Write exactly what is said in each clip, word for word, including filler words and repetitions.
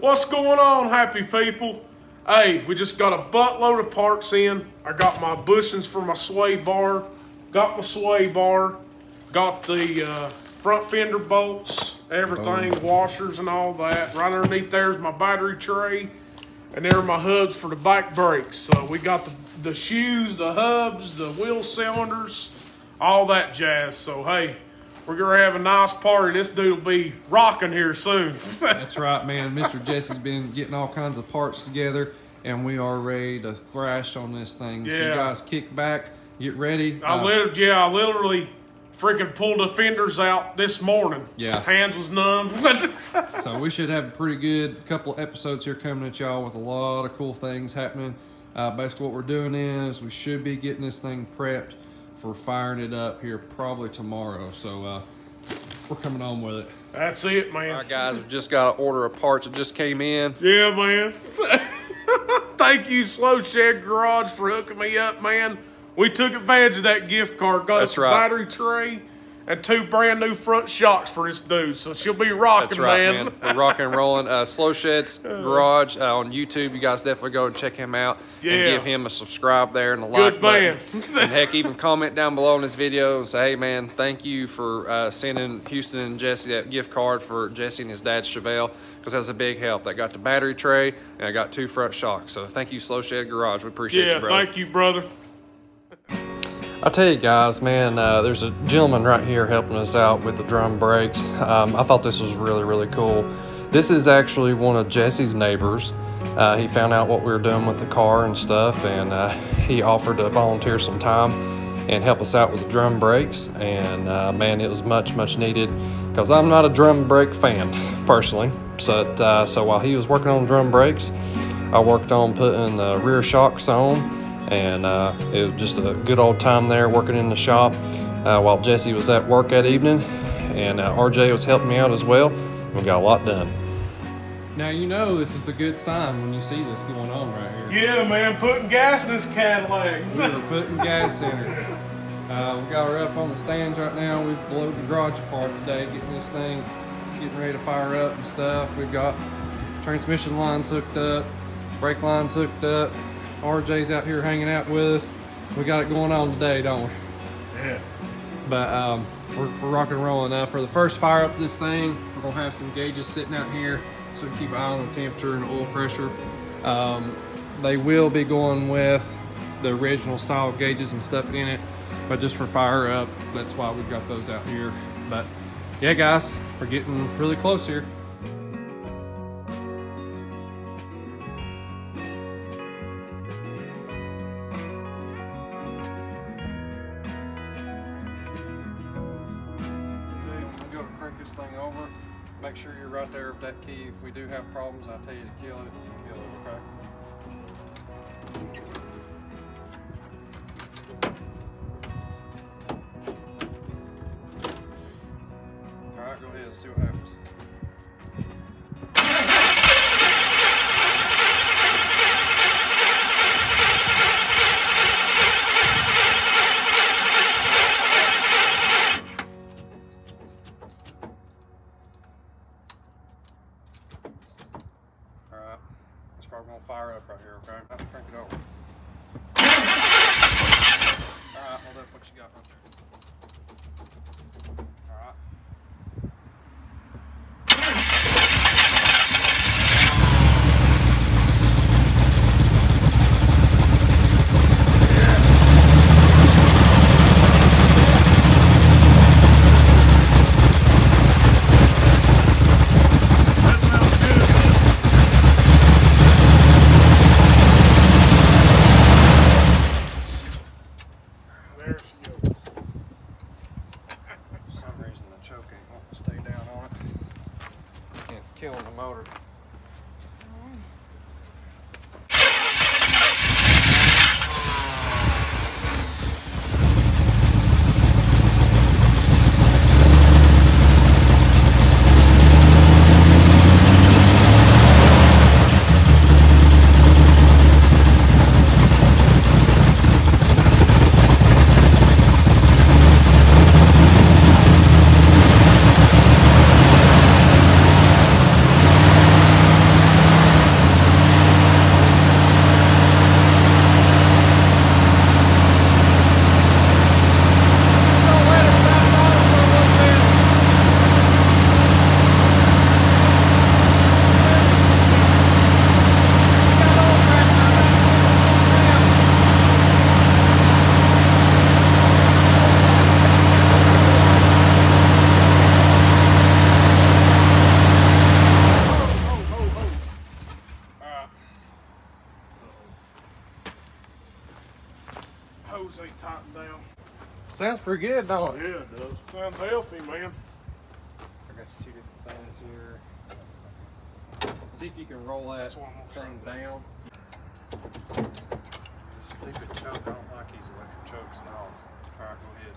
What's going on, happy people? Hey, we just got a buttload of parts in. I got my bushings for my sway bar, got my sway bar, got the uh, front fender bolts, everything, oh. Washers and all that. Right underneath there is my battery tray, and there are my hubs for the back brakes. So we got the, the shoes, the hubs, the wheel cylinders, all that jazz. So hey, we're going to have a nice party. This dude will be rocking here soon. That's right, man. Mister Jesse's been getting all kinds of parts together, and we are ready to thrash on this thing. Yeah. So you guys kick back, get ready. I uh, lived, yeah, I literally freaking pulled the fenders out this morning. Yeah. Hands was numb. So we should have a pretty good couple of episodes here coming at y'all with a lot of cool things happening. Uh, basically what we're doing is we should be getting this thing prepped for firing it up here probably tomorrow. So uh, we're coming on with it. That's it, man. All right, guys, we just got an order of parts that just came in. Yeah, man. Thank you, Slow Shed Garage, for hooking me up, man. We took advantage of that gift card. Got That's us right. a battery tray and two brand new front shocks for this dude. So she'll be rocking, That's right, man. man. We're rocking and rolling. Uh, Slow Shed's Garage uh, on YouTube. You guys definitely go and check him out. Yeah. And give him a subscribe there and a Good like man. button. And heck, even comment down below in this video and say, hey, man, thank you for uh, sending Houston and Jesse that gift card for Jesse and his dad's Chevelle, because that was a big help. That got the battery tray and I got two front shocks. So thank you, Slow Shed Garage. We appreciate yeah, you, brother. Yeah, thank you, brother. I tell you guys, man, uh, there's a gentleman right here helping us out with the drum brakes. Um, I thought this was really, really cool. This is actually one of Jesse's neighbors. Uh, he found out what we were doing with the car and stuff, and uh, he offered to volunteer some time and help us out with the drum brakes. And uh, man, it was much, much needed, because I'm not a drum brake fan personally. But, uh, so while he was working on drum brakes, I worked on putting the rear shocks on. And uh, it was just a good old time there working in the shop uh, while Jesse was at work that evening, and uh, R J was helping me out as well. We got a lot done. Now, you know this is a good sign when you see this going on right here. Yeah, man, putting gas in this Cadillac. We were putting gas in her. Uh, we got her up on the stands right now. We've blowed the garage apart today, getting this thing, getting ready to fire up and stuff. We've got transmission lines hooked up, brake lines hooked up. R J's out here hanging out with us. We got it going on today, don't we? Yeah. But um, we're, we're rocking and rolling. Uh, for the first fire up this thing, we're gonna have some gauges sitting out here so we can keep an eye on the temperature and oil pressure. Um, they will be going with the original style gauges and stuff in it, but just for fire up, that's why we've got those out here. But yeah, guys, we're getting really close here. Make sure you're right there with that key. If we do have problems, I tell you to kill it, you kill it, okay? All right, go ahead and see what happens. We're gonna fire up right here, okay? I'm gonna crank it over. Alright, hold up, what you got right there. Alright. Killing the motor. Sounds pretty good, don't it? Yeah, it does. Sounds healthy, man. I got you two different things here. See if you can roll that thing down. It's a stupid choke. I don't like these electric chokes at all. All right, go ahead.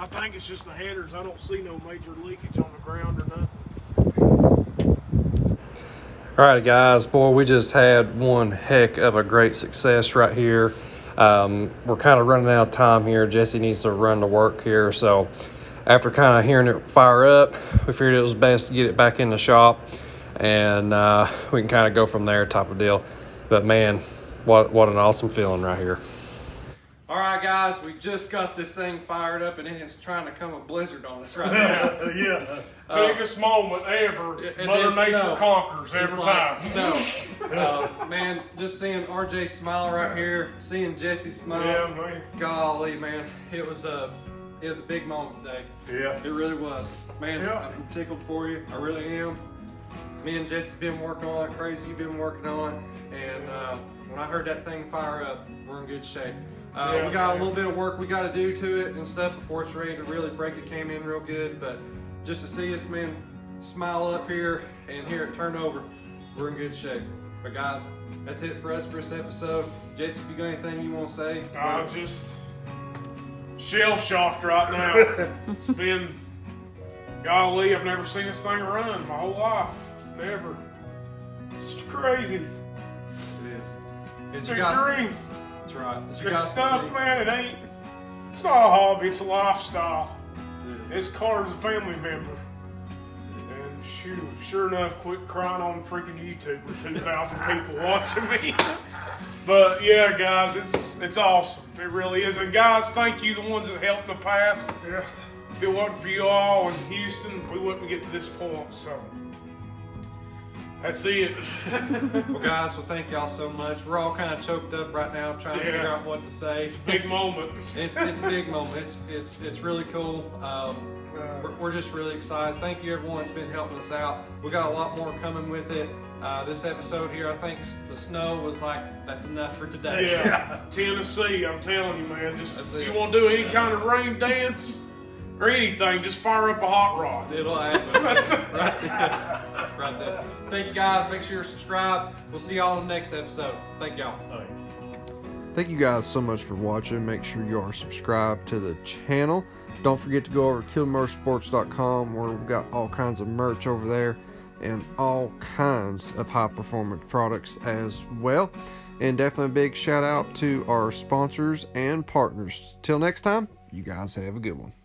I think it's just the headers. I don't see no major leakage on the ground or nothing. Alrighty guys, boy, we just had one heck of a great success right here. Um, we're kind of running out of time here. Jesse needs to run to work here. So after kind of hearing it fire up, we figured it was best to get it back in the shop and uh, we can kind of go from there type of deal. But man, what, what an awesome feeling right here. All right, guys, we just got this thing fired up, and it is trying to come a blizzard on us right now. Yeah, uh, biggest moment ever. It, Mother Nature snow. Conquers every like time. No, uh, man, just seeing R J smile right here, seeing Jesse smile. Yeah, man. Golly, man, it was a it was a big moment today. Yeah, it really was. Man, yeah. I'm tickled for you. I really am. Me and Jesse's been working on like crazy. You've been working on, and uh, when I heard that thing fire up, we're in good shape. Uh, yeah, we got man. a little bit of work we got to do to it and stuff before it's ready to really break. It came in real good, but just to see us, man, smile up here and hear it turn over, we're in good shape. But guys, that's it for us for this episode. Jason, if you got anything you want to say? I'm uh, just shell-shocked right now. It's been, golly, I've never seen this thing run my whole life. Never. It's crazy. It is. It's, it's a dream. That's right. It's this stuff, see. man, it ain't, it's not a hobby, it's a lifestyle. It this car is a family member. And shoot, sure enough, quit crying on freaking YouTube with two thousand people watching me. But yeah, guys, it's it's awesome. It really is. And guys, thank you, the ones that helped in the past. Yeah. If it wasn't for you all in Houston, we wouldn't get to this point. So That's it. Well, guys, well, thank y'all so much. We're all kind of choked up right now, trying yeah. to figure out what to say. It's a big moment. it's it's a big moment. It's it's it's really cool. Um, we're, we're just really excited. Thank you, everyone that's been helping us out. We got a lot more coming with it. Uh, this episode here, I think the snow was like, that's enough for today. Yeah, Tennessee, I'm telling you, man. Just that's if it. You want to do any kind of rain dance or anything, just fire up a hot rod. It'll happen. Right there. Right there. Thank you, guys. Make sure you're subscribed. We'll see y'all in the next episode. Thank y'all. Thank you guys so much for watching. Make sure you are subscribed to the channel. Don't forget to go over to kill motorsports dot com, where we've got all kinds of merch over there and all kinds of high performance products as well. And definitely a big shout out to our sponsors and partners. Till next time, you guys have a good one.